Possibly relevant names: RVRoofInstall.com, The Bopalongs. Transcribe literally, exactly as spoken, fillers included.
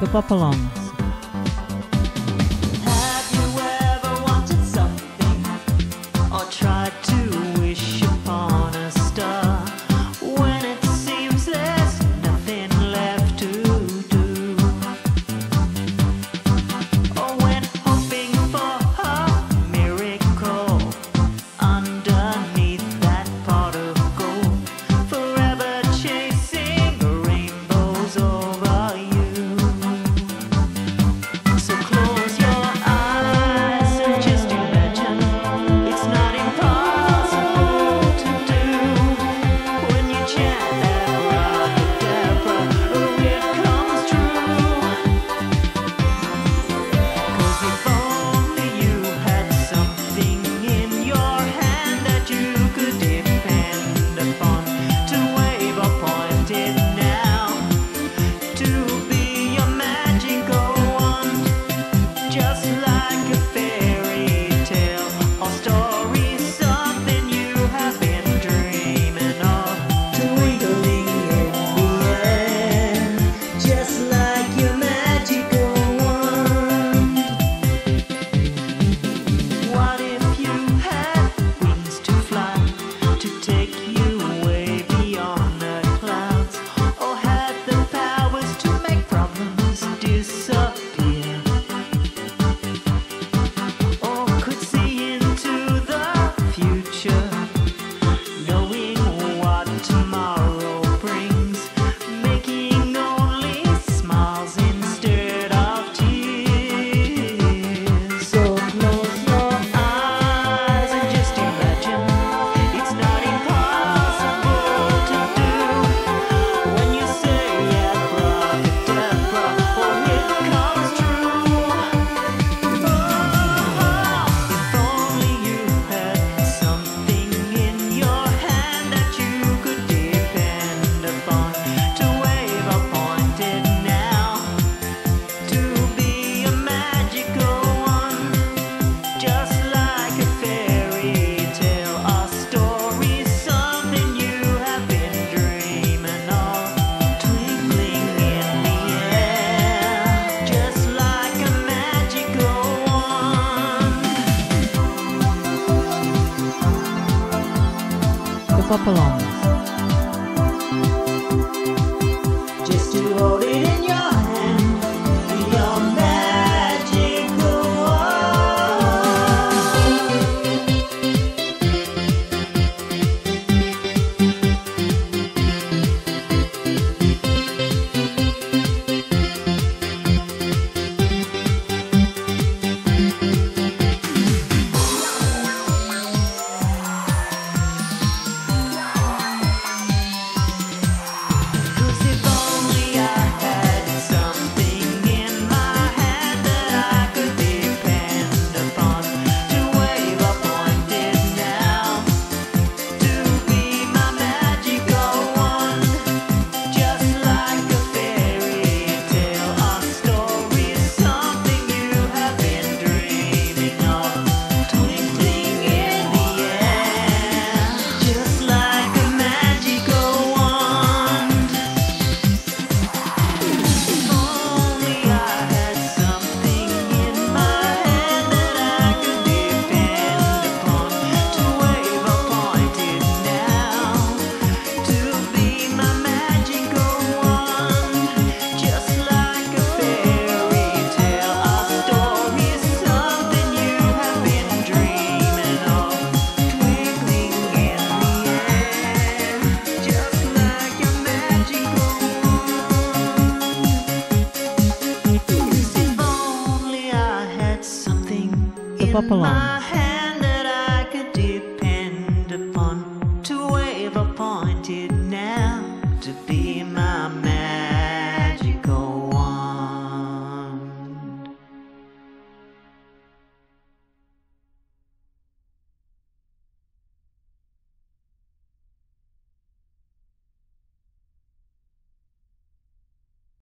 The Bopalongs. Bopalongs. Just to hold it in your hand, your magical Bopalongs.